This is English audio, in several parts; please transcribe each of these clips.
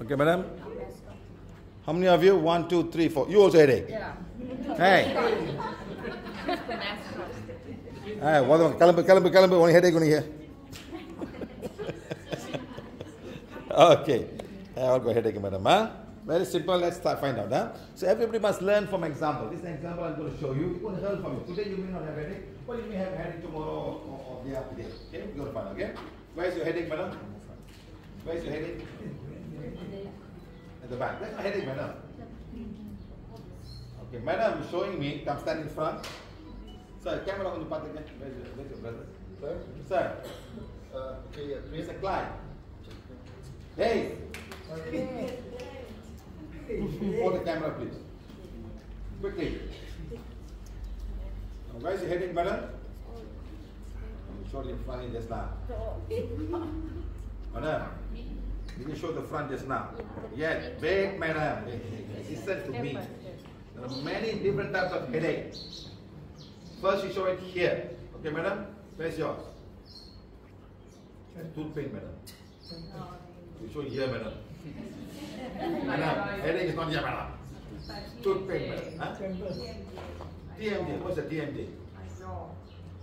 Okay, madam? How many of you? 1, 2, 3, 4. You also headache? Yeah. Hey. Hey, kalambu, one headache on here. Okay. I'll go headache, madam. Huh? Very simple. Let's start, find out. Huh? So everybody must learn from example. This example I'm going to show you. It will help from you. Today you may not have headache, but you may have headache tomorrow or the after day. Okay? We're going to find out. Okay? Where's your headache, madam? Where's your headache? At the back. That's my headache, madam. Okay, madam is showing me. I'm standing in front. Sir, camera on the path again. Where's your brother? Sir? Sir. Okay, yeah. Mr. Clyde. Hey! Hold the camera, please. Quickly. Now, where's your headache, madam? I'm showing the front just now. Madam, you can show the front just now. Yes, big madam. Listen to me. There are many different types of headache. First, you show it here. Okay, madam? Where's yours? Tooth pain, madam. You show here, madam. Madam, headache is not here, madam. Tooth pain, madam. Huh? TMJ. What's a TMJ? I know.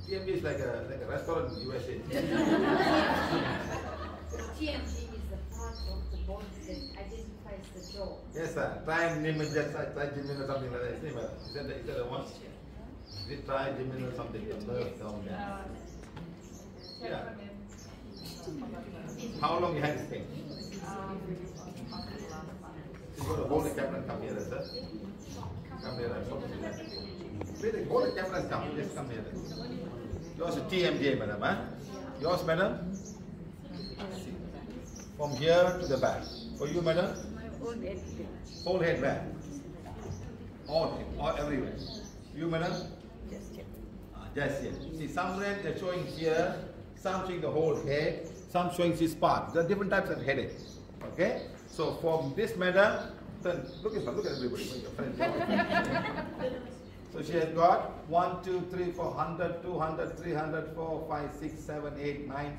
TMJ is like a restaurant in the USA. TMJ is the part of the body that identifies the jaw. Yes, sir. Time, name, just try Jimin or something like that. Is that the one? Did it try Jimin or something? The nerve down there. Yeah. How long you had this thing? You got to hold the camera and come here, sir. Come here, I'm talking to you. Hold the camera and come. Just come here. Yours is TMJ, madam. Huh? Yours, madam? From here to the back. For you, madam? Whole head back. All everywhere. You, madam? Just here. Just here. See, somewhere they're showing here. Some showing the whole head, some showing this part. There are different types of headaches. Okay? So from this madam, look at everybody. Your friend. So she has got 1, 2, 3, 4, 100, 200, 300, 4, 5, 6, 7, 8, 9,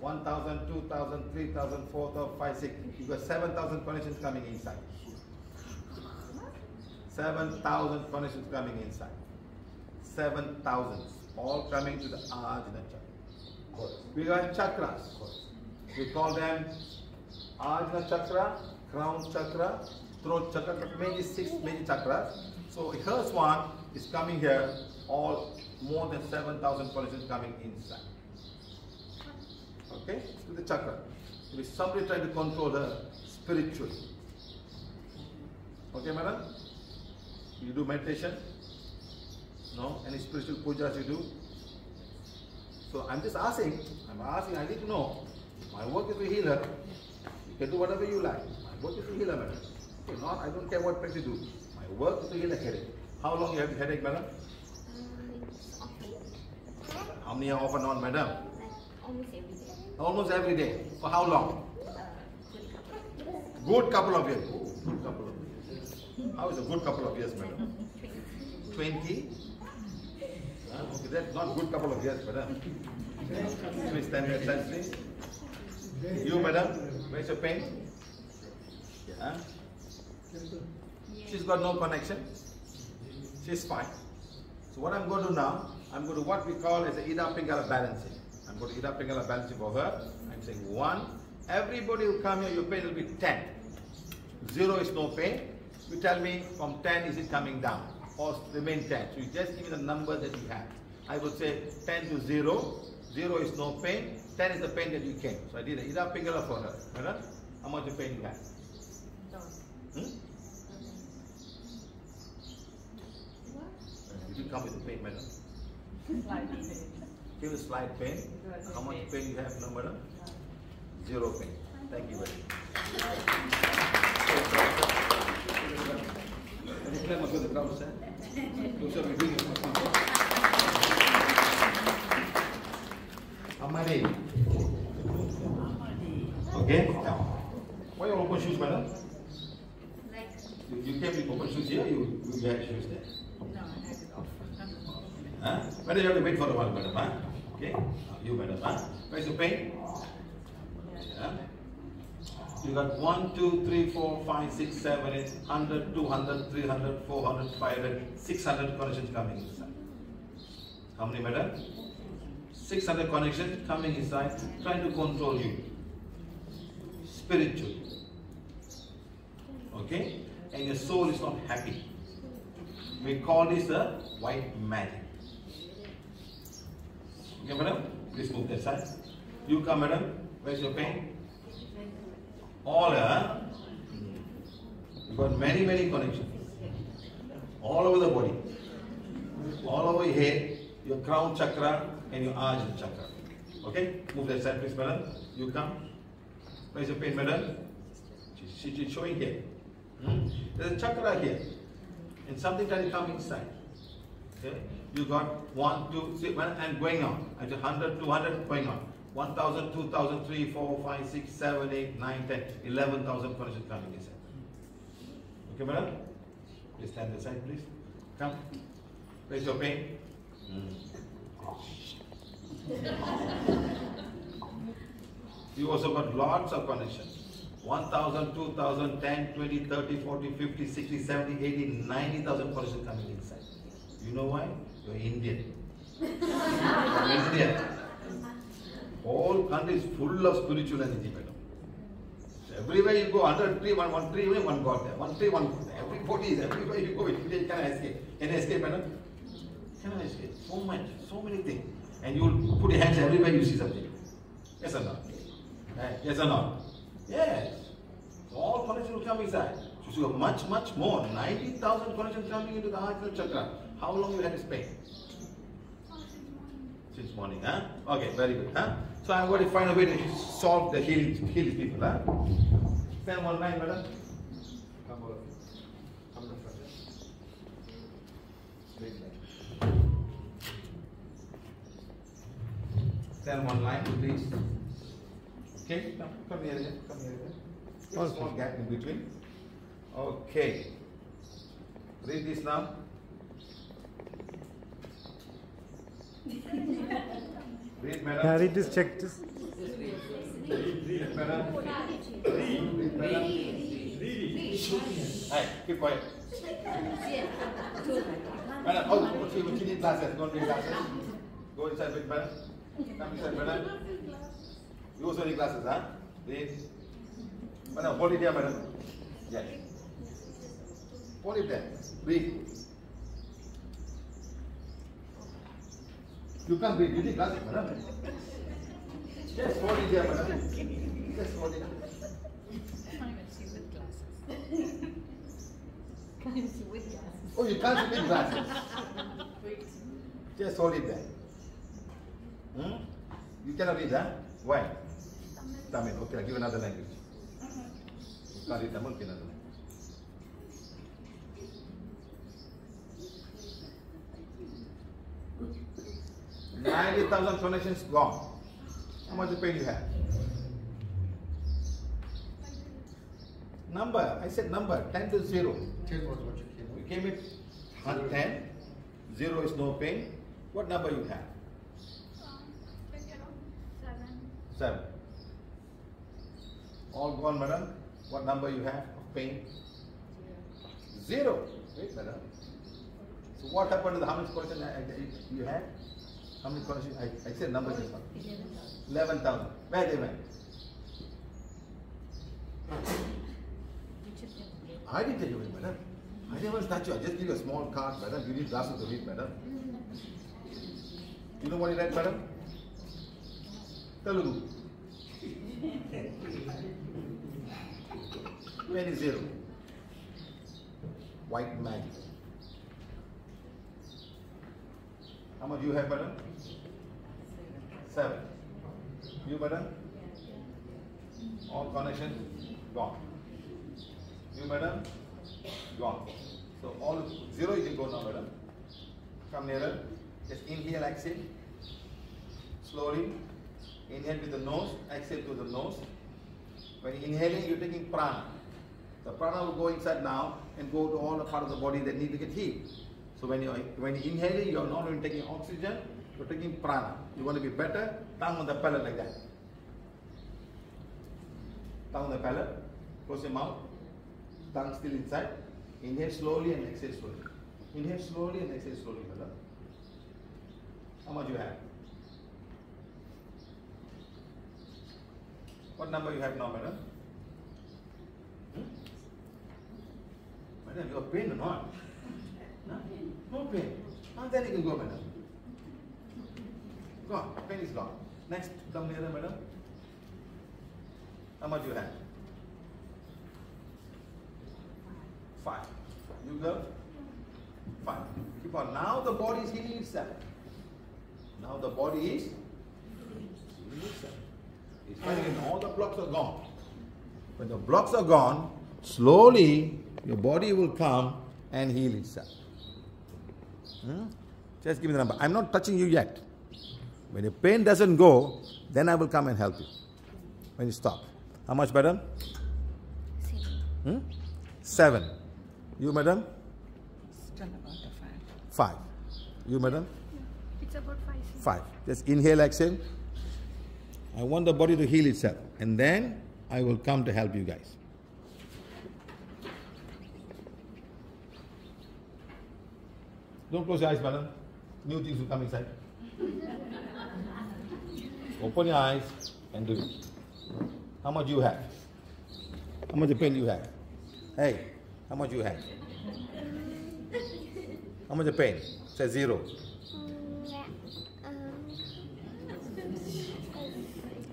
1,000, 2,000, 3,000, 4,000, 5, 6. You've got 7,000 connections coming inside. 7,000 connections coming inside. 7,000. All coming to the Ajna chakra. We got chakras. We call them Ajna chakra, crown chakra, throat chakra, mainly six main chakras. So first one is coming here, all more than 7,000 connections coming inside. Okay, to the chakra. If somebody trying to control her spiritually. Okay, madam? You do meditation? No? Any spiritual pujas you do? So I'm just asking, I need to know. My work is to heal her. You can do whatever you like. My work is to heal her, madam. If not, I don't care what practice you do. My work is to heal a headache. How long you have the headache, madam? How many are off and on, madam? Almost every day. Almost every day. For how long? Good couple of years. Oh, good couple of years. How is a good couple of years, madam? 20? Okay, that's not good couple of years, madam. Please stand here, stand please. You, madam, where's your pain? Yeah. She's got no connection. She's fine. So what I'm going to do now, I'm going to what we call as the Ida Pingala balancing. I'm going to Ida Pingala balancing for her. I'm saying 1. Everybody will come here, your pain will be 10. 0 is no pain. You tell me from 10 is it coming down? Or remain 10. So you just give me the number that you have. I would say 10 to 0. 0 is no pain. 10 is the pain that you came. So I did an Ida Pingala for her. Madam, how much of pain you have? Did you come with the pain, madam? Slight pain. Give a slight pain. How much pain you have now, madam? 0 pain. Thank you very much. Can you clap up with the crowd, sir? Amari. Okay? Why you open shoes, madam? You came with open shoes here, you had shoes there? No, I had it off. Madam, you have to wait for a while, madam. Huh? Okay? You, madam. Where's the pain? Yeah. You got 1, 2, 3, 4, 5, 6, 7, 8, 100, 200, 300, 400, 500, 600 connections coming inside. How many matter? 600 connections coming inside, trying to control you spiritually. Okay? And your soul is not happy. We call this the white magic. Okay, madam? Please move that side. You come, madam. Where's your pen? All you got many connections all over the body, all over your head, your crown chakra and your Ajna chakra. Okay, move that side, please, madam. You come. Where's your pen, madam? She's showing here. There's a chakra here, and something that is coming inside. Okay, you got 1, 2, 3, 1, and going on. At 100, 200, going on. 1,000, 2,000, 3, 4, 5, 6, 7, 8, 9, 10, 11,000 connections coming inside. Okay, madam? Please stand aside, please. Come. Where's your pain? You also got lots of connections. 1,000, 2,000, 10, 20, 30, 40, 50, 60, 70, 80, 90,000 connections coming inside. You know why? You're Indian. From India. All country is full of spiritual energy, madam. So everywhere you go, under a tree, one tree, one God there. One tree, one God there. Everybody is, everywhere you go, can I escape? Can I escape, madam? Can I escape? So much, so many things. And you will put your hands everywhere you see something. Yes or not? Yes or not? Yes. All connections will come inside. So you have much more. 90,000 connections coming into the Ajna chakra. How long will that spend? Since morning, huh? Okay, very good, huh? So I'm going to find a way to solve the heal people, huh? Stand one line, madam. Come over. Come to the front. Straight line. Stand one line, please. Okay, come here again. Come here again. There's a small gap in between. Okay. Read this now. Read, madam. Yeah, read this, check this. Read, madam. Read. Hey, keep quiet. Madam, oh, she needs glasses. Go and bring glasses. Go inside with madam. Come inside, madam. You also need glasses, huh? Read. Madam, hold it here, madam. Yes. Hold it there. Read. You can't read, you need glasses, madam. Just hold it here, madam. Just hold it. Can't even see with glasses. Can't even see with glasses. Oh, you can't see with glasses. Just hold it there. Hmm? You cannot read, huh? Why? Tamil. Okay, I'll give another language. You can't read Tamil, give another language. Good. 90,000 connections gone. How much pain you have? Number. I said number. 10 to 0. 10 was what you came with. You came with 10. 0 is no pain. What number you have? 7. All gone, madam. What number you have of pain? 0. Wait, madam. So what happened to the how much question you had? How many connections? I said numbers. 11,000. Where they went? I didn't tell you it, madam. I didn't even touch you. I just give you a small card, madam. You need glasses to read, madam. You know what you read, madam? Telugu. 20. White magic. How much you have, madam? 7. You, madam? All connections gone. You, madam? Gone. So all 0 you can go now, madam. Come nearer. Just inhale, exhale. Slowly. Inhale with the nose, exhale through the nose. When inhaling, you're taking prana. The prana will go inside now and go to all the part of the body that need to get healed. So when you're inhaling, you're not only taking oxygen, you're taking prana. You want to be better, tongue on the palate like that. tongue on the palate, close your mouth, tongue still inside, inhale slowly and exhale slowly. Inhale slowly and exhale slowly, brother. How much you have? What number you have now, madam? Madam, you have pain or not? No? No pain. Oh, then you can go, madam. Gone. Pain is gone. Next, come nearer, madam. How much you have? 5. You go? 5. Keep on. Now the body is healing itself. Now the body is healing itself. It's when all the blocks are gone. When the blocks are gone, slowly your body will come and heal itself. Just give me the number. I'm not touching you yet. When the pain doesn't go, then I will come and help you. When you stop. How much, madam? 7. 7. You, madam? Still about the 5. 5. You, madam? It's about 5. 5. Just inhale, exhale. I want the body to heal itself. And then I will come to help you guys. Don't close your eyes, madam. New things will come inside. Open your eyes and do it. How much you have? How much pain you have? Hey, how much you have? How much pain? Say 0.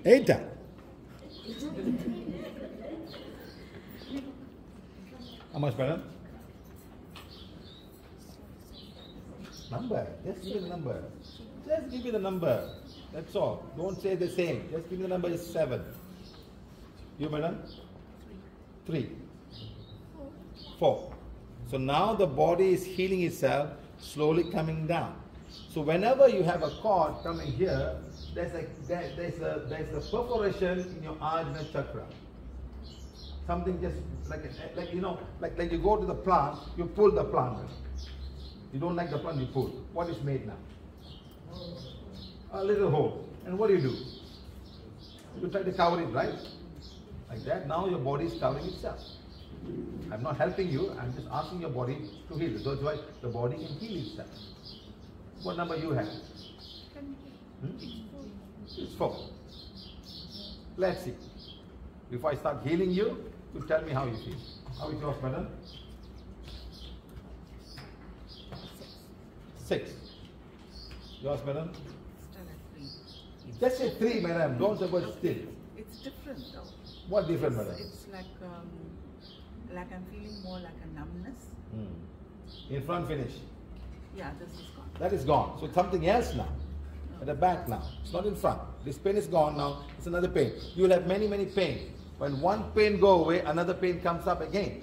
8. How much, madam? Number. Just give me the number. Just give me the number. That's all. Don't say the same. Just give me the number. It's 7. You, madam? 3. 4. So now the body is healing itself, slowly coming down. So whenever you have a cord coming here, there's a perforation in your Ajna chakra. Something just like you know, like you go to the plant, you pull the plant. You don't like the plant, you pull. What is made now? A little hole. And what do? You try to cover it, right? Like that. Now your body is covering itself. I'm not helping you. I'm just asking your body to heal. That's why the body can heal itself. What number you have? It's 4. Let's see. Before I start healing you, you tell me how you feel. How it was, madam? 6. Yours, madam? Just say 3, madam. Don't say about still. It's different, though. What different, madam? It's like I'm feeling more like a numbness. In front, finish. Yeah, this is gone. That is gone. So it's something else now. At the back now. It's not in front. This pain is gone now. It's another pain. You will have many, many pains. When one pain go away, another pain comes up again.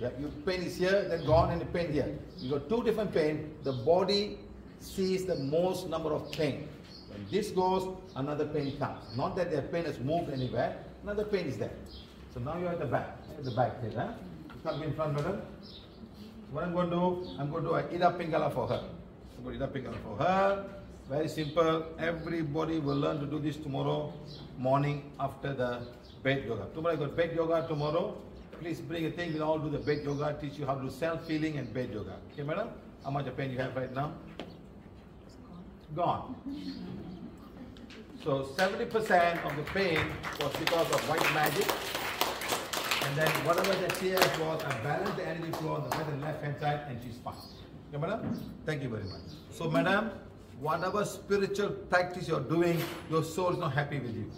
Yeah, your pain is here, then gone, and the pain here. You got 2 different pain. The body sees the most number of pain. When this goes, another pain comes. Not that their pain has moved anywhere. Another pain is there. So now you are at the back. At the back here, huh? You come in front, brother. What I'm going to do, I'm going to do an Ida Pingala for her. I'm going to do Ida Pingala for her. Very simple. Everybody will learn to do this tomorrow morning after the bed yoga. Tomorrow I got bed yoga tomorrow. Please bring a thing. We'll all do the bed yoga. Teach you how to do self-healing and bed yoga. Okay, madam? How much of pain you have right now? Gone. So 70% of the pain was because of white magic. And then whatever the tears was, I balanced the energy flow on the right and left hand side, and she's fine. Okay, madam? Thank you very much. So, madam, whatever spiritual practice you're doing, your soul is not happy with you.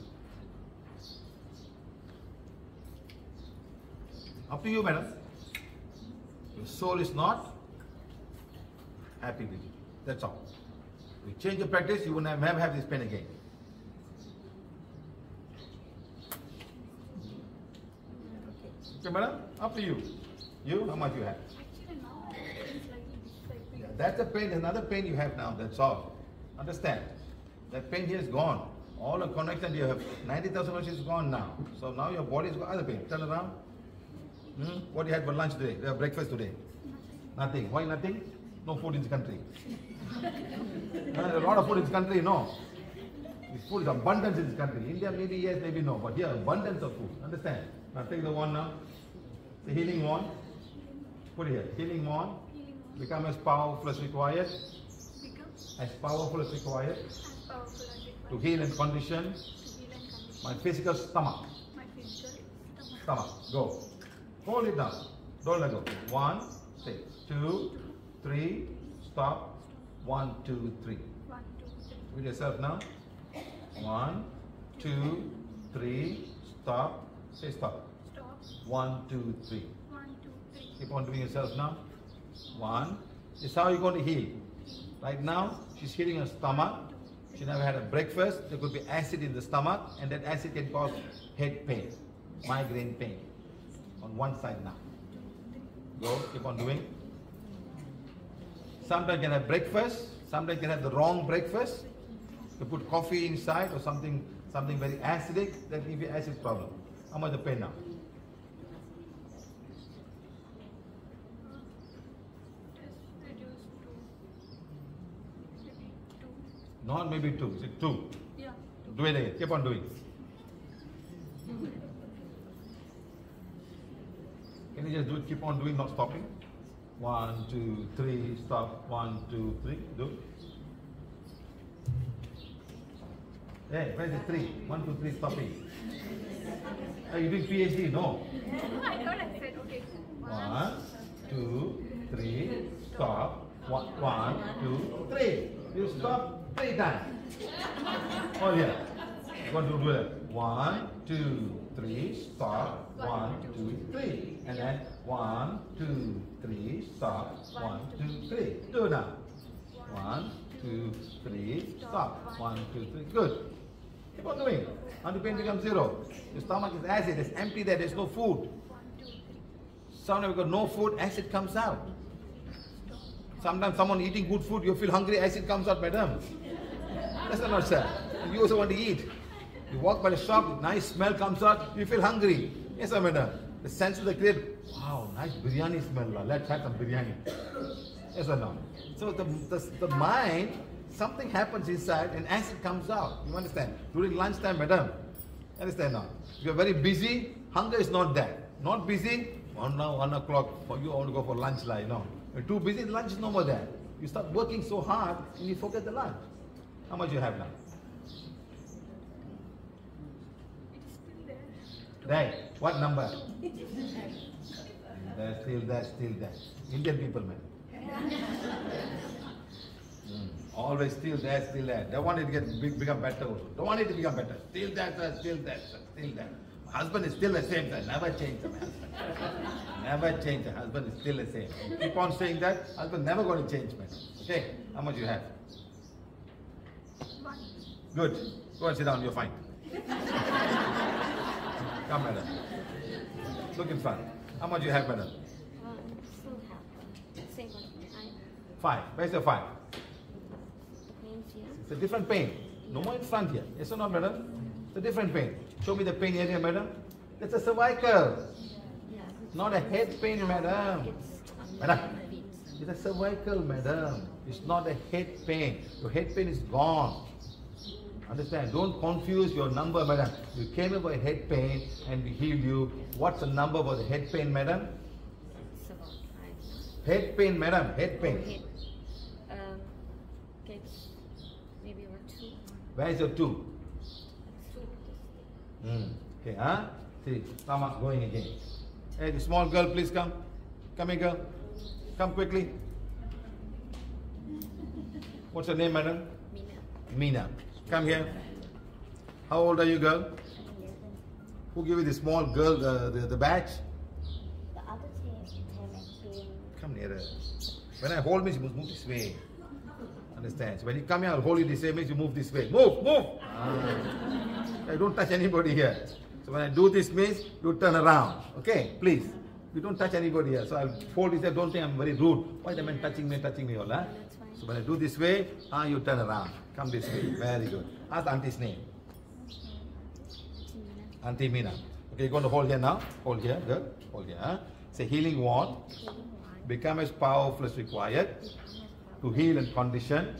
Up to you, madam. Your soul is not happy with you. That's all. If you change your practice, you will never have this pain again. Okay, madam, up to you. You, how much you have? That's a pain, another pain you have now, that's all. Understand? That pain here is gone. All the connection you have, 90,000 is gone now. So now your body has got other pain. Turn around. What do you had for lunch today? Breakfast today? Nothing. Why nothing? No food in this country. There's a lot of food in this country, no. It's food is abundance in this country. India, maybe yes, maybe no, but here abundance of food. Understand? Now take the wand now. The healing wand. Put it here. Healing wand. Become as powerful as required. As powerful as required. To heal and condition. My physical stomach. Stomach. Go. Hold it down. Don't let go. 1, 6, 2, 3. Stop. 1, 2, 3. With yourself now. 1, 2, 3. Stop. Say stop. Stop. 1, 2, 3. 1, 2, 3. Keep on doing yourself now. 1. This is how you're going to heal. Right now, she's healing her stomach. She never had a breakfast. There could be acid in the stomach, and that acid can cause head pain, migraine pain. On one side now. Go. Keep on doing. Sometimes you can have breakfast. Sometimes you can have the wrong breakfast. You put coffee inside or something very acidic, that gives you acid problem. How much the pain now? Not maybe 2. Is it 2? Yeah. Do it again. Keep on doing. Can you just do it? Keep on doing, not stopping. 1, 2, 3. Stop. 1, 2, 3. Do. Hey, where's the 3? 1, 2, 3, stopping. Are you doing PhD? No. I don't accept. Okay. 1, 2, 3, stop. 1, 2, 3. You stop 3 times. Oh yeah. You want to do that. 1, 2, 3, stop. 1, 2, 3. And then 1, 2, 3, stop. 1, 2, 3. Do now. 1, 2, 3, stop. 1, 2, 3. Good. Keep on doing. Until pain becomes 0. Your stomach is acid. It's empty there. There's no food. Sometimes we've got no food. Acid comes out. Sometimes someone eating good food, you feel hungry. Acid comes out, madam. That's not sad. You also want to eat. You walk by the shop, nice smell comes out. You feel hungry. Yes, sir, madam. The senses they create. Wow, nice biryani smell. Let's have some biryani. Yes or no? So the mind, something happens inside and acid comes out. You understand? During lunchtime, madam. Understand now? If you're very busy, hunger is not there. Not busy, 1 o'clock for you all to go for lunch, like no. You're too busy, lunch is no more there. You start working so hard and you forget the lunch. How much you have now? It's still there. Right. What number? That's still there, still there. Indian people, man. Always still there, still there. Don't want it to become better also. Don't want it to become better. Still there, sir, still there, sir, still there. My husband is still the same, sir. Never change my husband. Never change. The husband is still the same. You keep on saying that, husband never going to change, man. Okay? How much you have? 1. Good. Go and sit down, you're fine. Come, madam. Look in front. How much you have, madam? Still have. 5. Where's your 5? It's a different pain. No more in front here. Yes or no, madam? It's a different pain. Show me the pain area, madam. That's a cervical. Not a head pain, madam. Madam, it's a cervical, madam. It's not a head pain. Your head pain is gone. Understand? Don't confuse your number, madam. You came up with head pain and we healed you. What's the number for the head pain, madam? Head pain, madam. Head pain. Where is your 2? Okay, huh? 3. Stomach going again. Hey, the small girl, please come. Come here, girl. Come quickly. What's your name, madam? Meena. Come here. How old are you, girl? Who gave you the small girl the badge? The other thing. Come nearer. When I hold me, she must move this way. Understand? So when you come here, I'll hold you this way, makes you move this way. Move, move! I don't touch anybody here. So when I do this, means you turn around. Okay? Please. You don't touch anybody here. So I'll hold this way. Don't think I'm very rude. Why the man touching me all, huh? So when I do this way, you turn around. Come this way. Very good. Ask Auntie's name. Auntie Meena. Okay, you're going to hold here now. Hold here. Good. Hold here. Huh? It's a healing wand. Become as powerful as required. To heal and condition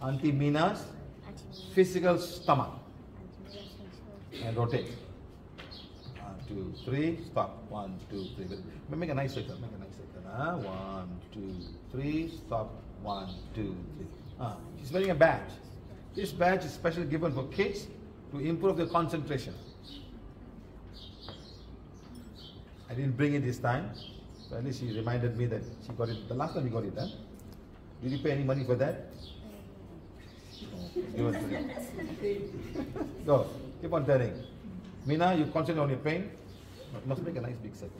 Auntie Meena's physical stomach and rotate. 1, 2, 3, stop. 1, 2, 3. Make a nice circle. Make a nice circle. 1, 2, 3, stop. 1, 2, 3. She's wearing a badge. This badge is specially given for kids to improve their concentration. I didn't bring it this time, so at least she reminded me that she got it the last time we got it. Did you pay any money for that? No. Go. Keep on telling. Meena, you concentrate on your pain. But must make a nice big circle.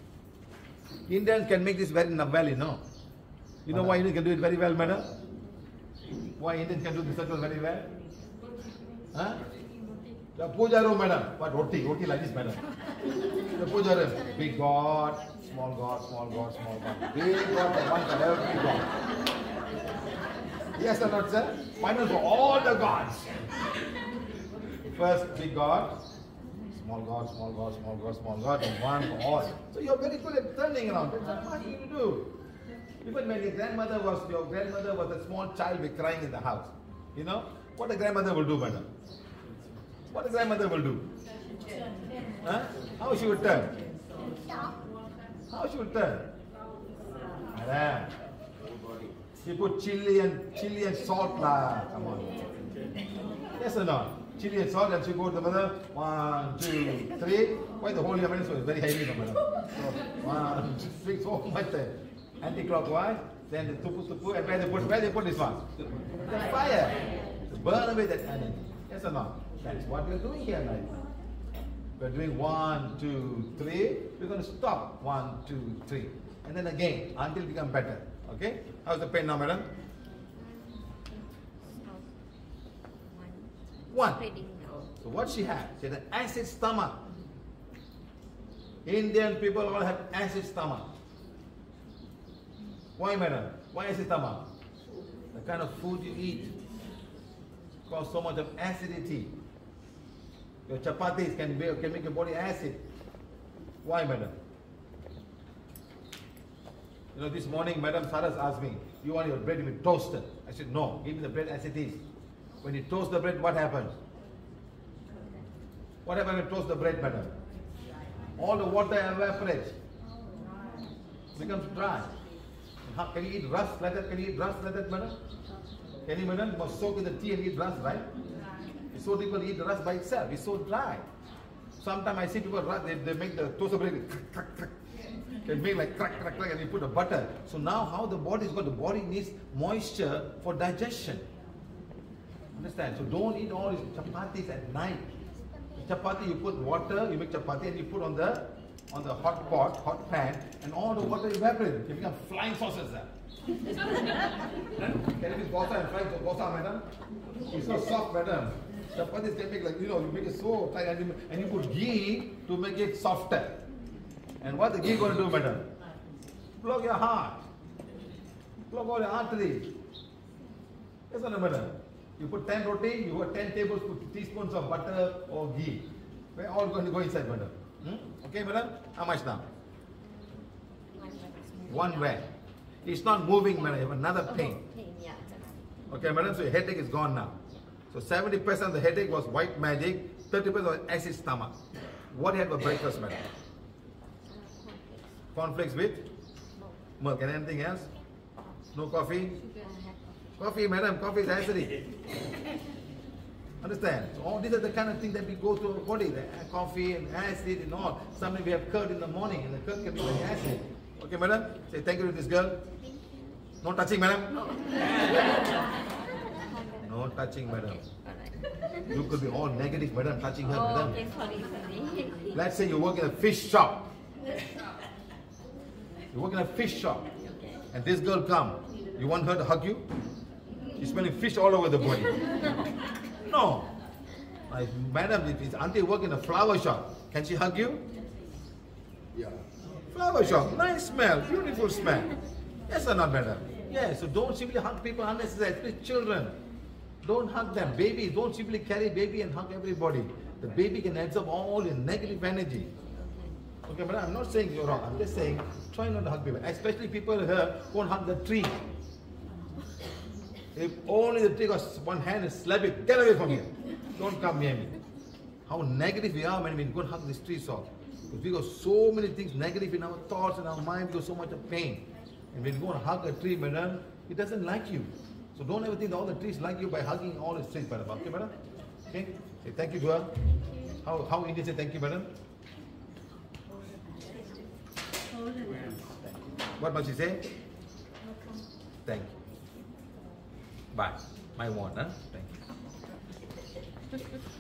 Indians can make this very well, you know. You know why Indians can do it very well, madam? Why Indians can do this circle very well? Huh? The puja room, madam. What roti? Roti like this, madam. The puja room. Big God, small God, small God, small God. Big God and one God, every God. Yes or not, sir? Final for all the gods. First, big God. Small God, small God, small God, small God, and one for all. So you're very good at turning around. That's what you do. Even when your grandmother was a small child, be crying in the house. You know what a grandmother will do, madam? What a grandmother will do? Huh? How she will turn? How she will turn? Madam, she put chili and salt lah. Come on. Yes or not? Chili and salt, and she go to the mother. 1, 2, 3. Why the whole evidence was very heavy, the mother? So, 1, 2, 3, so much there. Anti-clockwise, then the tupu-tupu, and where they put this one? The fire. To burn away that energy. Yes or not? That's what we're doing here now. We're doing 1, 2, 3. We're going to stop 1, 2, 3. And then again, until it becomes better. Okay? How's the pain now, madam? 1. So what she had? She had an acid stomach. Indian people all have acid stomach. Why, madam? Why acid stomach? The kind of food you eat cause so much of acidity. Your chapatis can make your body acid. Why, madam? You know, this morning, Madam Saras asked me, "You want your bread to be toasted?" I said, "No, give me the bread as it is." When you toast the bread, what happens? What happens when you toast the bread, madam? All the water evaporates. It becomes dry. Can you eat rust like that? Can you eat rust like that, madam? Can you, madam? You must soak in the tea and eat rust, right? So people eat the rust by itself. It's so dry. Sometimes I see people, they make the toaster bread. Can make like crack, crack, crack, and you put the butter. So now how the body is going, the body needs moisture for digestion. Understand? So don't eat all these chapatis at night. The chapati, you put water, you make chapati and you put on the hot pot, hot pan, and all the water evaporates. You become flying saucers there. Can it be bosa and flying bosa, madam? It's so soft, madam. Chapatis can make like, you know, you make it so tight and you put ghee to make it softer. And what the ghee going to do, madam? Plug your heart. Plug all your arteries. Yes or no, madam? You put 10 roti, you put 10 teaspoons of butter or ghee. We're all going to go inside, madam. Okay, madam? How much now? 1 where? It's not moving, madam. You have another pain. Okay, madam, so your headache is gone now. So 70% of the headache was white magic, 30% was acid stomach. What do you have for breakfast, madam? Cornflakes with milk and anything else? No coffee? Coffee, madam, coffee is acidic. Understand? So all these are the kind of things that we go through our body, the coffee and acid and all. Sometimes we have curd in the morning and the curd can be very acid. Okay, madam? Say thank you to this girl. No touching, madam? No. No touching, madam. You could be all negative, madam, touching her, madam. Okay, sorry. Let's say you work in a fish shop. You work in a fish shop, and this girl come. You want her to hug you? She's smelling fish all over the body. No. Like, madam, if it's auntie work in a flower shop, can she hug you? Yeah. Flower shop, nice smell, beautiful smell. Yes or not, madam? Yeah, so don't simply hug people unnecessarily, especially children. Don't hug them. Babies, don't simply carry baby and hug everybody. The baby can absorb all your negative energy. Okay, but I'm not saying you're wrong. I'm just saying try not to hug people, especially people here who hug the tree. If only the trick of one hand is slapping, get away from here. Don't come near me. How negative we are when we go and hug this tree saw. Because we got so many things negative in our thoughts and our mind, we got so much of pain. And when we go and hug a tree, madam, it doesn't like you. So don't ever think that all the trees like you by hugging all the trees, madam. Okay, madam? Okay? Say thank you to her. How Indians say thank you, madam? What must you say? Thank you. Bye. My wand, huh? Thank you.